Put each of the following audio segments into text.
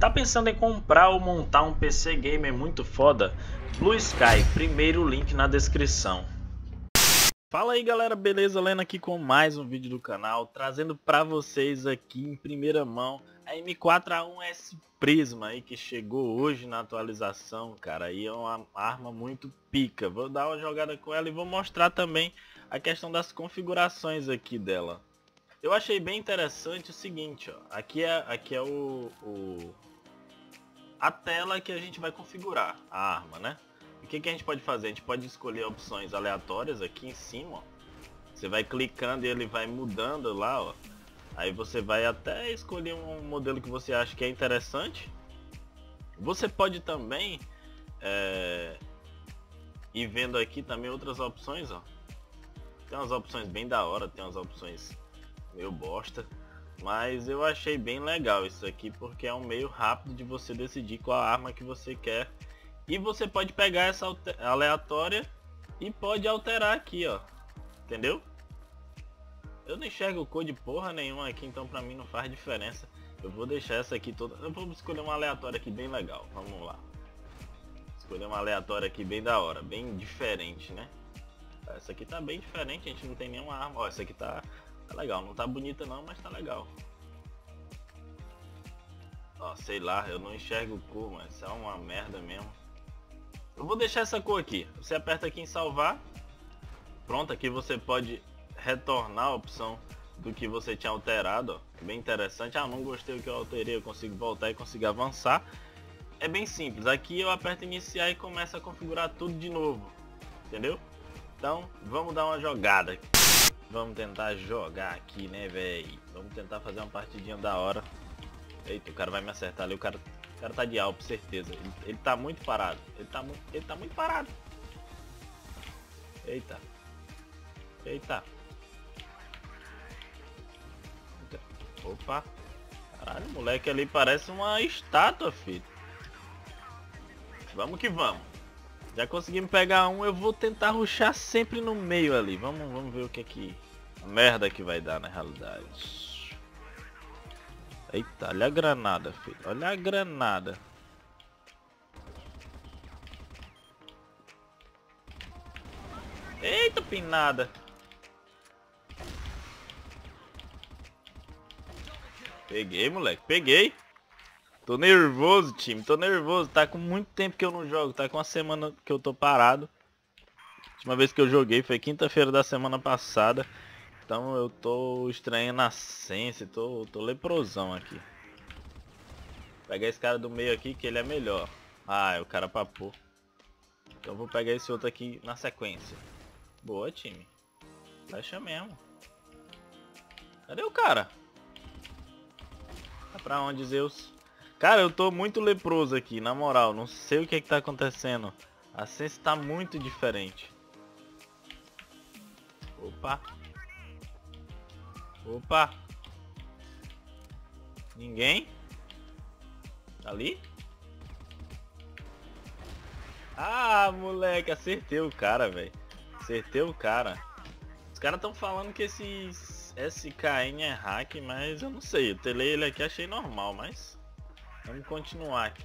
Tá pensando em comprar ou montar um PC gamer muito foda? Blue Sky, primeiro link na descrição. Fala aí galera, beleza? Lena aqui com mais um vídeo do canal, trazendo pra vocês aqui em primeira mão a M4A1-S Prisma aí, que chegou hoje na atualização, cara. Aí é uma arma muito pica. Vou dar uma jogada com ela e vou mostrar também a questão das configurações aqui dela. Eu achei bem interessante o seguinte, ó. Aqui é a tela que a gente vai configurar a arma, né? O que a gente pode fazer? A gente pode escolher opções aleatórias aqui em cima, ó. Você vai clicando e ele vai mudando lá, ó. Aí você vai até escolher um modelo que você acha que é interessante. Você pode também ir vendo aqui também outras opções, ó. Tem umas opções bem da hora, tem umas opções meio bosta, mas eu achei bem legal isso aqui, porque é um meio rápido de você decidir qual arma que você quer. E você pode pegar essa aleatória e pode alterar aqui, ó. Entendeu? Eu não enxergo cor de porra nenhuma aqui, então pra mim não faz diferença. Eu vou deixar essa aqui toda. Eu vou escolher uma aleatória aqui bem legal. Vamos lá. Escolher uma aleatória aqui bem da hora, bem diferente, né? Essa aqui tá bem diferente, a gente não tem nenhuma arma. Ó, essa aqui tá legal, não tá bonita não, mas tá legal. Ó, sei lá, eu não enxergo cor, mas isso é uma merda mesmo. Eu vou deixar essa cor aqui. Você aperta aqui em salvar. Pronto, aqui você pode retornar a opção do que você tinha alterado, ó. Bem interessante. Ah, não gostei do que eu alterei, eu consigo voltar e consigo avançar. É bem simples. Aqui eu aperto iniciar e começa a configurar tudo de novo. Entendeu? Então, vamos dar uma jogada aqui. Vamos tentar jogar aqui, né, véi? Vamos tentar fazer uma partidinha da hora. Eita, o cara vai me acertar ali. O cara tá de alp, certeza. Ele tá muito parado. Ele tá muito parado. Eita. Eita. Opa. Caralho, o moleque ali parece uma estátua, filho. Vamos que vamos. Já conseguimos pegar um, eu vou tentar rushar sempre no meio ali. Vamos ver o que é que... a merda que vai dar na realidade. Eita, olha a granada, filho. Olha a granada. Eita, pinada. Peguei, moleque. Peguei. Tô nervoso, time, tô nervoso. Tá com muito tempo que eu não jogo, tá com uma semana que eu tô parado. A última vez que eu joguei foi quinta-feira da semana passada. Então eu tô estranhando a sense, tô leprosão aqui. Pegar esse cara do meio aqui que ele é melhor. Ah, é o cara papou. Então eu vou pegar esse outro aqui na sequência. Boa, time. Fecha mesmo. Cadê o cara? Tá pra onde, Zeus? Cara, eu tô muito leproso aqui, na moral. Não sei o que é que tá acontecendo. A sense tá muito diferente. Opa. Opa. Ninguém? Ali? Ah, moleque, acertei o cara, velho. Acertei o cara. Os caras tão falando que esse SKN é hack, mas eu não sei. Eu telei ele aqui, achei normal, mas... vamos continuar aqui.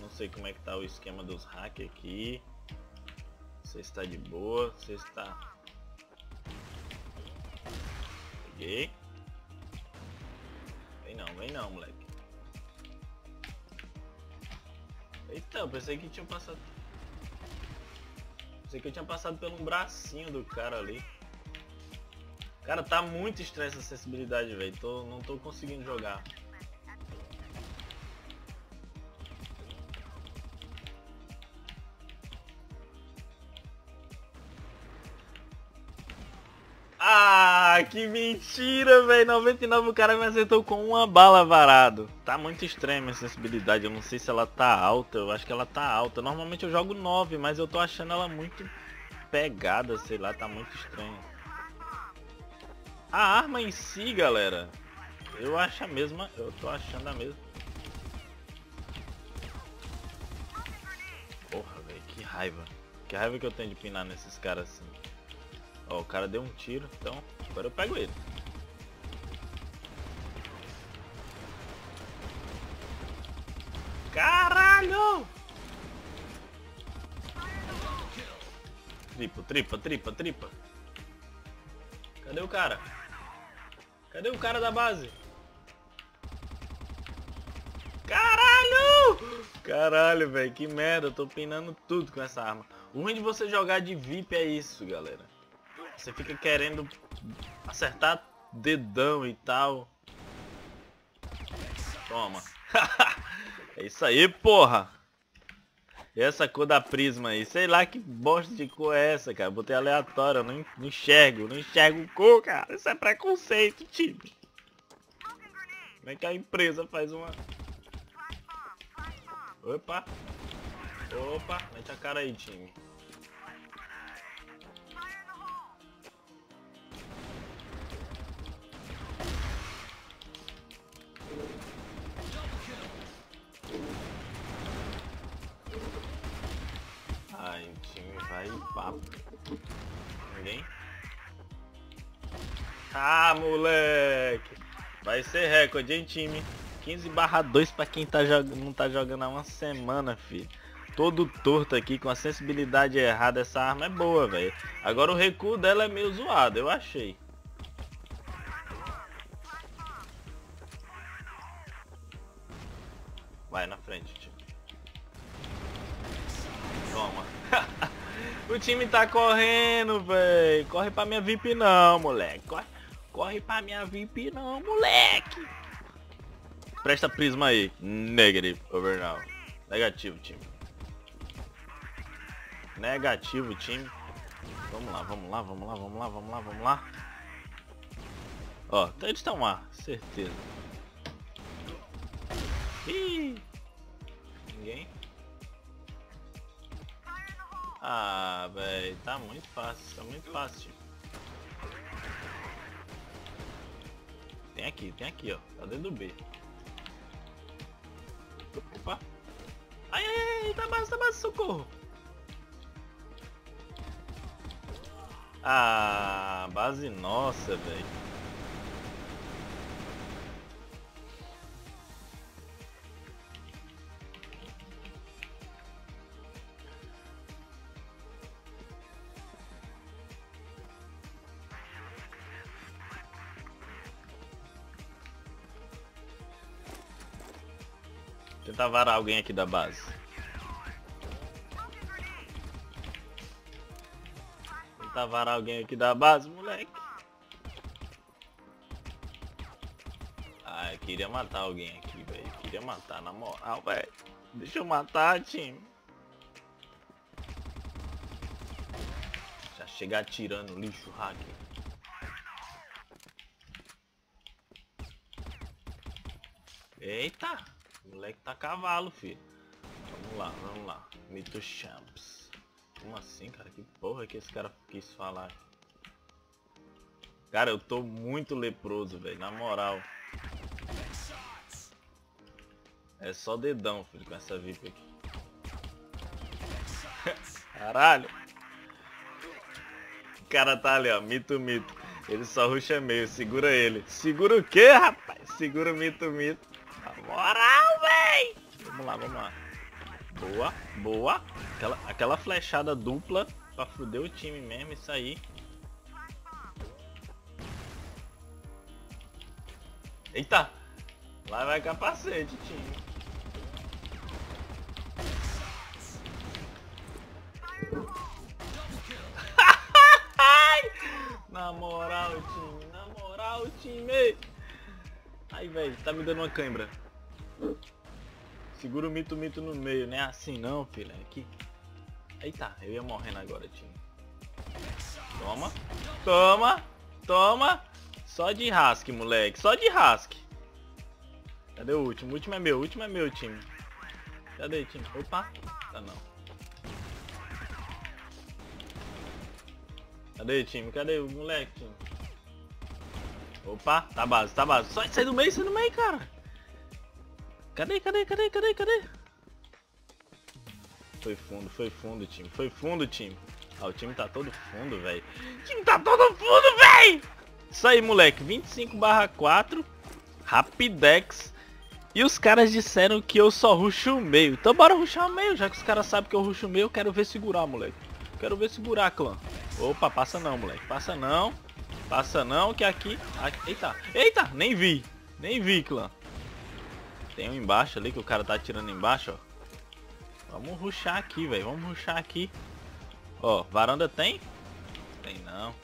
Não sei como é que tá o esquema dos hacks aqui. Você está de boa, você está... peguei. Vem não, moleque. Eita, eu pensei que tinha passado... pensei que eu tinha passado pelo bracinho do cara ali. Cara, tá muito estranha essa sensibilidade, velho. Não tô conseguindo jogar. Ah, que mentira, velho. 99 o cara me acertou com uma bala varado. Tá muito extrema a sensibilidade. Eu não sei se ela tá alta. Eu acho que ela tá alta. Normalmente eu jogo 9, mas eu tô achando ela muito pegada. Sei lá, tá muito estranho. A arma em si, galera, eu acho a mesma. Eu tô achando a mesma. Porra, velho, que raiva. Que raiva que eu tenho de pinar nesses caras assim. Ó, o cara deu um tiro, então agora eu pego ele. Caralho! Tripa, tripa, tripa, tripa. Cadê o cara? Cadê o cara da base? Caralho! Caralho, velho, que merda. Eu tô pinando tudo com essa arma. O ruim de você jogar de VIP é isso, galera. Você fica querendo acertar dedão e tal. Toma. É isso aí, porra. E essa cor da Prisma aí. Sei lá que bosta de cor é essa, cara. Botei aleatório, eu não enxergo. Não enxergo cor, cara. Isso é preconceito, time. Como é que a empresa faz uma... Opa. Opa. Mete a cara aí, time. Ai, time, vai papo. Ninguém? Ah, moleque! Vai ser recorde, hein, time? 15/2 pra quem tá não tá jogando há uma semana, filho. Todo torto aqui, com a sensibilidade errada, essa arma é boa, velho. Agora o recuo dela é meio zoado, eu achei. Vai na frente, time. Toma. O time tá correndo, velho. Corre pra minha VIP não, moleque. Corre pra minha VIP não, moleque. Presta Prisma aí. Negative over now. Negativo, time. Negativo, time. Vamos lá, vamos lá, vamos lá, vamos lá, vamos lá, vamos lá. Ó, eles estão lá, certeza. Ih. Ninguém. Ah, velho, tá muito fácil. Tem aqui, ó. Tá dentro do B. Opa. Ai, ai, ai, tá baixo, socorro. Ah, base nossa, velho. Tentar varar alguém aqui da base. Tentar varar alguém aqui da base, moleque. Ah, eu queria matar alguém aqui, velho. Queria matar, na moral, velho. Deixa eu matar, time. Já chegar atirando, lixo, hacker. Eita. O moleque tá cavalo, filho. Vamos lá, vamos lá. Mito Champs. Como assim, cara? Que porra que esse cara quis falar? Cara, eu tô muito leproso, velho. Na moral. É só dedão, filho, com essa VIP aqui. Caralho. O cara tá ali, ó. Mito, mito. Ele só rusha meio. Segura ele. Segura o quê, rapaz? Segura o mito, mito. Moral, véi! Vamos lá, vamos lá. Boa, boa. Aquela flechada dupla pra fuder o time mesmo, isso aí. Eita! Lá vai capacete, time. Na moral, time. Na moral, time. Ai, velho, tá me dando uma cãibra. Segura o mito, mito no meio, né? Assim não, filho, é aqui. Eita, eu ia morrendo agora, time. Toma, toma, toma. Só de rasque, moleque, só de rasque. Cadê o último? O último é meu, time. Cadê, time? Opa, tá não. Cadê, time? Cadê o moleque, time? Opa, tá base, tá base. Só sai do meio, cara. Cadê, cadê? Foi fundo, time. Foi fundo, time. Ah, o time tá todo fundo, velho. O time tá todo fundo, velho! Isso aí, moleque. 25/4. Rapidex. E os caras disseram que eu só rusho o meio. Então bora rushar o meio, já que os caras sabem que eu rusho o meio. Eu quero ver segurar, moleque. Quero ver segurar, clã. Opa, passa não, moleque. Passa não. Passa não, que aqui... Eita, eita, nem vi. Nem vi, clã. Tem um embaixo ali que o cara tá atirando embaixo, ó. Vamos rushar aqui, velho. Vamos rushar aqui. Ó, varanda tem? Tem não.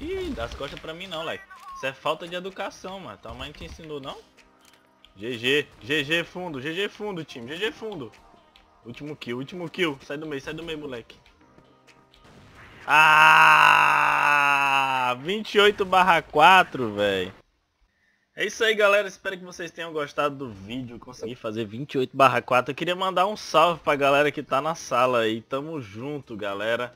Ih, dá as costas pra mim não, like. Isso é falta de educação, mano. Tua mãe não te ensinou, não? GG, GG fundo, time, GG fundo. Último kill, sai do meio, moleque. Ah, 28/4, velho. É isso aí, galera, espero que vocês tenham gostado do vídeo. Consegui fazer 28/4. Eu queria mandar um salve pra galera que tá na sala aí. Tamo junto, galera.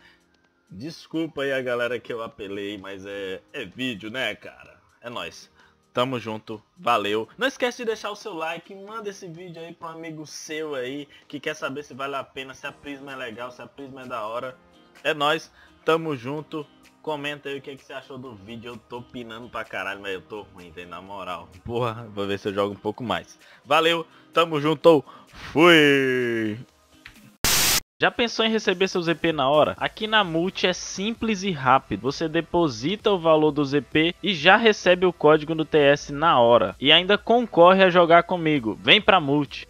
Desculpa aí a galera que eu apelei, mas é vídeo, né, cara? É nóis. Tamo junto, valeu. Não esquece de deixar o seu like, manda esse vídeo aí pra um amigo seu aí, que quer saber se vale a pena, se a Prisma é legal, se a Prisma é da hora. É nóis, tamo junto. Comenta aí o que você achou do vídeo. Eu tô opinando pra caralho, mas eu tô ruim, tem na moral. Porra, vou ver se eu jogo um pouco mais. Valeu, tamo junto, fui! Já pensou em receber seu ZP na hora? Aqui na Multi é simples e rápido. Você deposita o valor do ZP e já recebe o código do TS na hora. E ainda concorre a jogar comigo. Vem pra Multi!